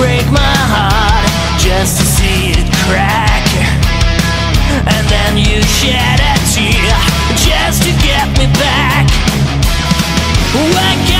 break my heart just to see it crack, and then you shed a tear just to get me back. Wake up.